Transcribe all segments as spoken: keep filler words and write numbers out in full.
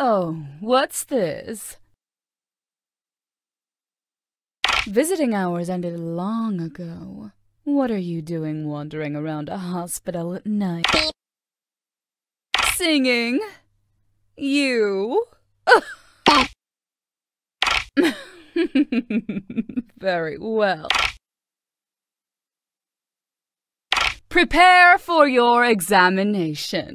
Oh, what's this? Visiting hours ended long ago. What are you doing wandering around a hospital at night? Singing? You? Very well. Prepare for your examination.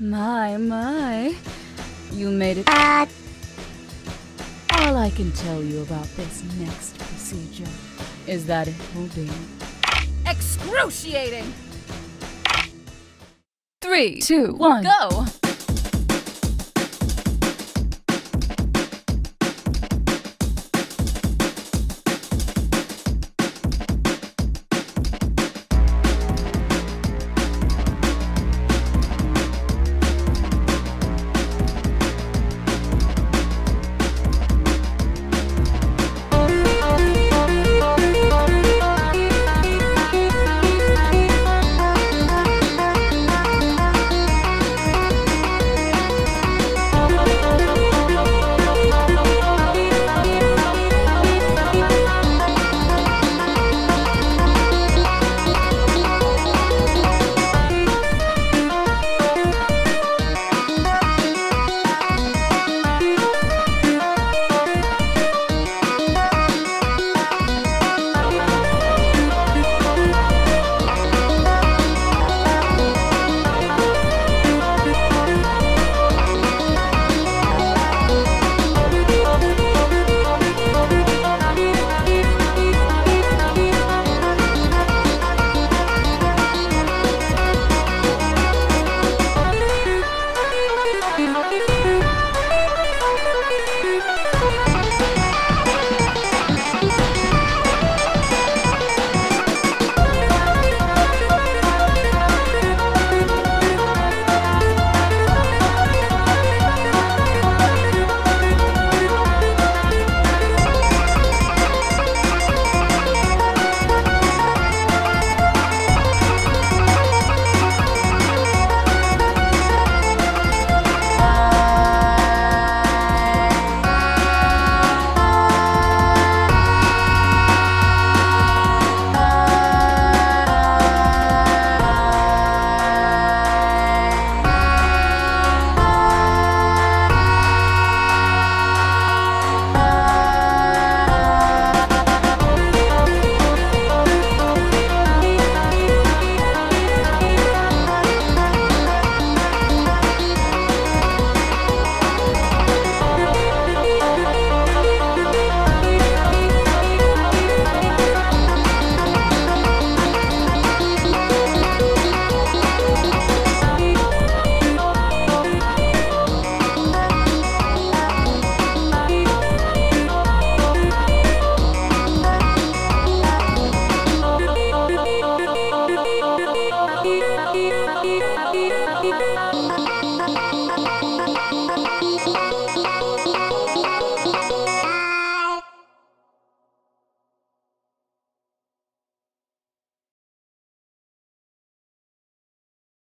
My, my, you made it. Ah. All I can tell you about this next procedure is that it will be excruciating. Three, two, one, go!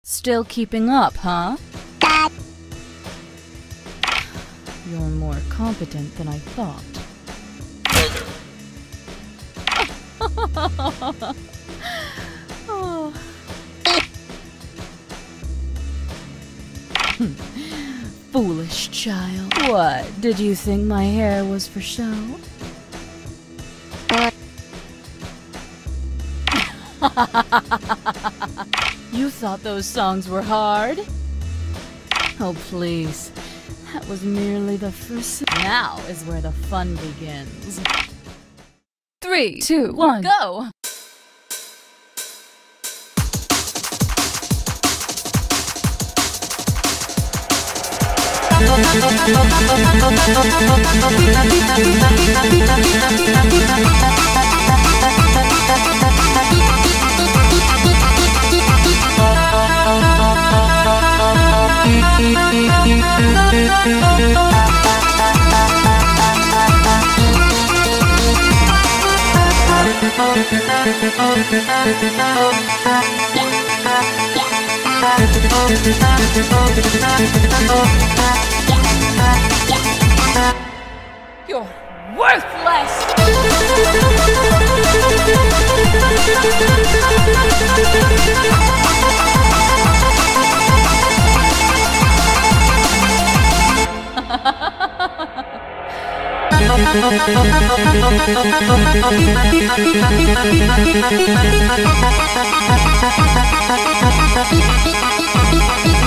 Still keeping up, huh? Dad. You're more competent than I thought. Oh. Foolish child. What, did you think my hair was for show? You thought those songs were hard? Oh, please. That was merely the first. Now is where the fun begins. Three, two, one, go! You're worthless! You have thirty seconds to live.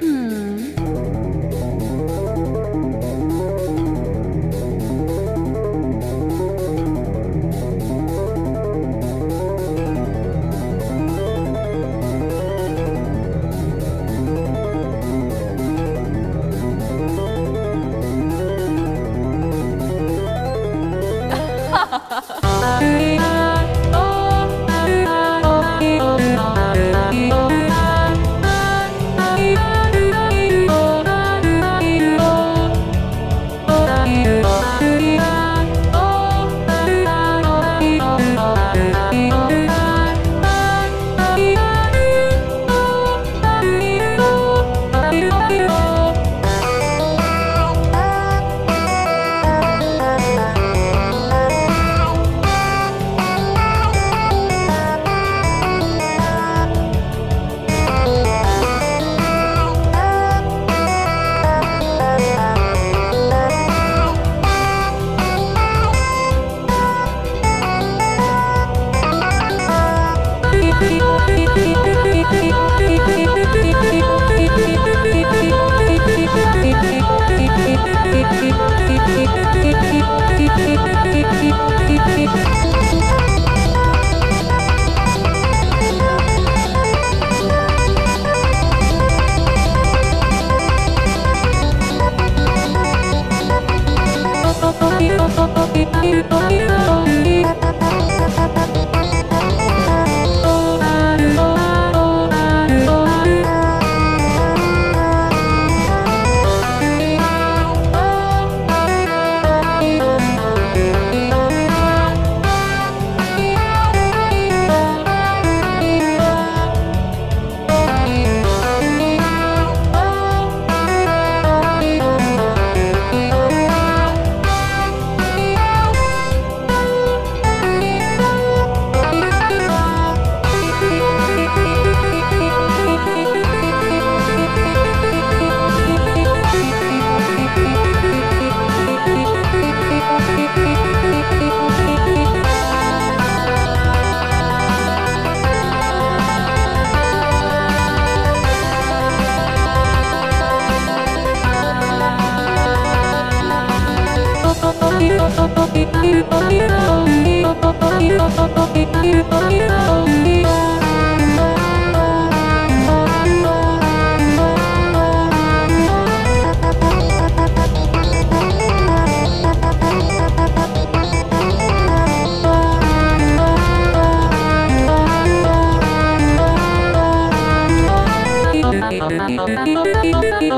Hmm.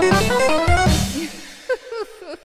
I'm